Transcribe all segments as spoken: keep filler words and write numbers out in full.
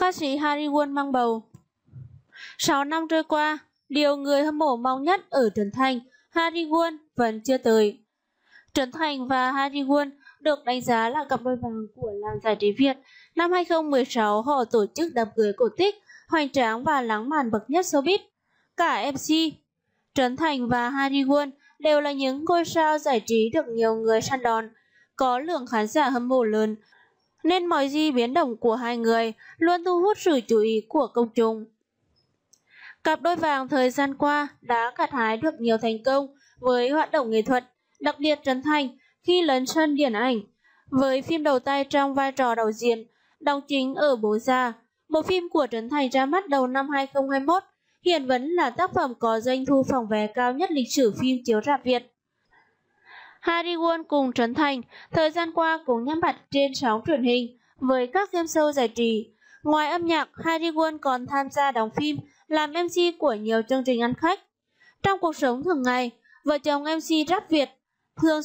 Ca sĩ Harry Won mang bầu. Sáu năm trôi qua, điều người hâm mộ mong nhất ở Trấn Thành, Harry Won vẫn chưa tới. Trấn Thành và Harry Won được đánh giá là cặp đôi vàng của làng giải trí Việt. Năm hai không một sáu, họ tổ chức đám cưới cổ tích, hoành tráng và lãng mạn bậc nhất showbiz. Cả em xê Trấn Thành và Harry Won đều là những ngôi sao giải trí được nhiều người săn đón, có lượng khán giả hâm mộ lớn, nên mọi di biến động của hai người luôn thu hút sự chú ý của công chúng. Cặp đôi vàng thời gian qua đã gặt hái được nhiều thành công với hoạt động nghệ thuật, đặc biệt Trấn Thành khi lấn sân điện ảnh với phim Đầu Tay trong vai trò đạo diễn, đóng chính ở Bố Già, một phim của Trấn Thành ra mắt đầu năm hai không hai mốt, hiện vẫn là tác phẩm có doanh thu phòng vé cao nhất lịch sử phim chiếu rạp Việt. Harry Won cùng Trấn Thành thời gian qua cũng nhắm mặt trên sóng truyền hình với các game show giải trí. Ngoài âm nhạc, Harry Won còn tham gia đóng phim, làm em xê của nhiều chương trình ăn khách. Trong cuộc sống thường ngày, vợ chồng em xê rap Việt thường,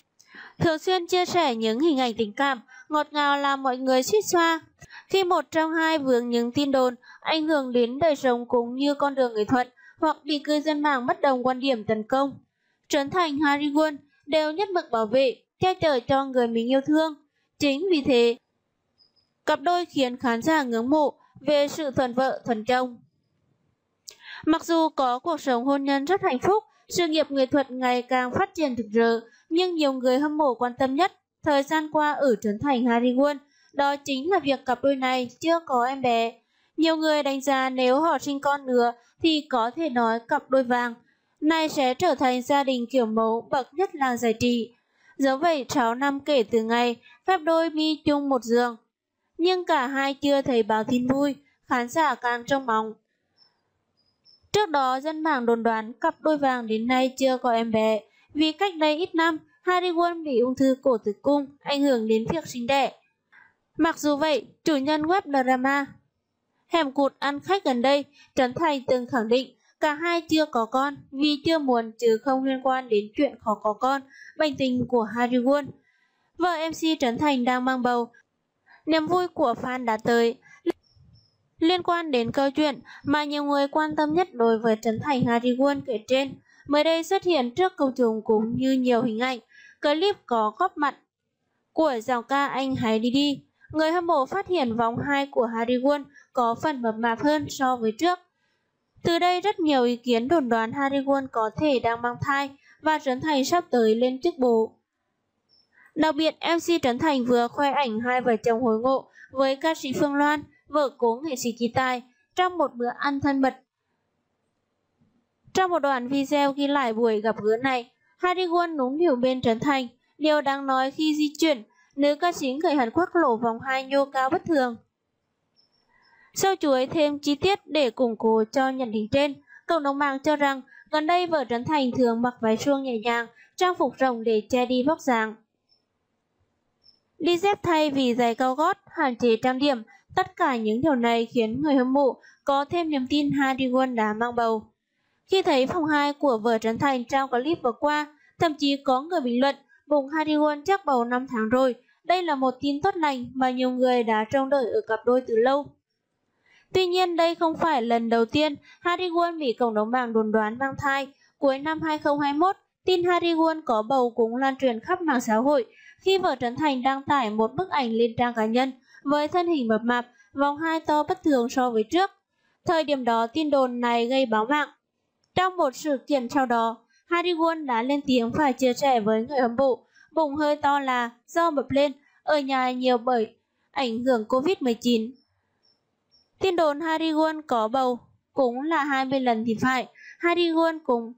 thường xuyên chia sẻ những hình ảnh tình cảm ngọt ngào làm mọi người suýt xoa khi một trong hai vướng những tin đồn ảnh hưởng đến đời sống cũng như con đường nghệ thuật, hoặc bị cư dân mạng bất đồng quan điểm tấn công. Trấn Thành, Harry Won đều nhất mực bảo vệ, che chở cho người mình yêu thương. Chính vì thế, cặp đôi khiến khán giả ngưỡng mộ về sự thuần vợ thuần chồng. Mặc dù có cuộc sống hôn nhân rất hạnh phúc, sự nghiệp nghệ thuật ngày càng phát triển rực rỡ, nhưng nhiều người hâm mộ quan tâm nhất thời gian qua ở Trấn Thành, Harry Won đó chính là việc cặp đôi này chưa có em bé. Nhiều người đánh giá nếu họ sinh con nữa thì có thể nói cặp đôi vàng này sẽ trở thành gia đình kiểu mẫu bậc nhất làng giải trí. Dẫu vậy, sáu năm kể từ ngày cặp đôi mi chung một giường, nhưng cả hai chưa thấy báo tin vui, khán giả càng trông mong. Trước đó, dân mạng đồn đoán cặp đôi vàng đến nay chưa có em bé, vì cách đây ít năm, Harry Won bị ung thư cổ tử cung, ảnh hưởng đến việc sinh đẻ. Mặc dù vậy, chủ nhân web drama Hẻm Cụt Ăn Khách gần đây, Trấn Thành từng khẳng định cả hai chưa có con vì chưa muốn chứ không liên quan đến chuyện khó có con, bệnh tình của Harry Won. Vợ em xê Trấn Thành đang mang bầu, niềm vui của fan đã tới. Liên quan đến câu chuyện mà nhiều người quan tâm nhất đối với Trấn Thành, Harry Won kể trên, mới đây xuất hiện trước công chúng cũng như nhiều hình ảnh, clip có góp mặt của giọng ca Anh Hãy Đi Đi. Người hâm mộ phát hiện vòng hai của Harry Won có phần mập mạp hơn so với trước. Từ đây rất nhiều ý kiến đồn đoán Harry Won có thể đang mang thai và Trấn Thành sắp tới lên chức bố. Đặc biệt, em xê Trấn Thành vừa khoe ảnh hai vợ chồng hồi ngộ với ca sĩ Phương Loan, vợ cố nghệ sĩ Kỳ Tài, trong một bữa ăn thân mật. Trong một đoạn video ghi lại buổi gặp gỡ này, Harry Won núng nỉu bên Trấn Thành. Điều đáng nói khi di chuyển, nữ ca sĩ người Hàn Quốc lộ vòng hai nhô cao bất thường. Sâu chuối thêm chi tiết để củng cố cho nhận định trên, cộng đồng mạng cho rằng gần đây vợ Trấn Thành thường mặc váy suông nhẹ nhàng, trang phục rộng để che đi vóc dáng, đi dép thay vì giày cao gót, hạn chế trang điểm. Tất cả những điều này khiến người hâm mộ có thêm niềm tin Harry Won đã mang bầu. Khi thấy phòng hai của vợ Trấn Thành trong clip vừa qua, thậm chí có người bình luận bụng Harry Won chắc bầu năm tháng rồi. Đây là một tin tốt lành mà nhiều người đã trông đợi ở cặp đôi từ lâu. Tuy nhiên, đây không phải lần đầu tiên Harry Won bị cộng đồng mạng đồn đoán mang thai. Cuối năm hai không hai mốt, tin Harry Won có bầu cũng lan truyền khắp mạng xã hội khi vợ Trấn Thành đăng tải một bức ảnh lên trang cá nhân với thân hình mập mạp, vòng hai to bất thường so với trước. Thời điểm đó, tin đồn này gây báo mạng. Trong một sự kiện sau đó, Harry Won đã lên tiếng và chia sẻ với người hâm mộ bụng hơi to là do mập lên ở nhà nhiều bởi ảnh hưởng Covid mười chín. Tin đồn Harry Won có bầu cũng là hai mươi lần thì phải. Harry Won cũng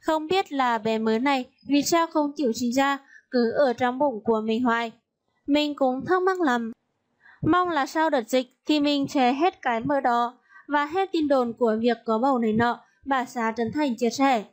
không biết là bé mới này vì sao không chịu sinh ra, cứ ở trong bụng của mình hoài. Mình cũng thắc mắc lắm. Mong là sau đợt dịch thì mình sẽ hết cái mơ đó và hết tin đồn của việc có bầu này nọ, bà xã Trấn Thành chia sẻ.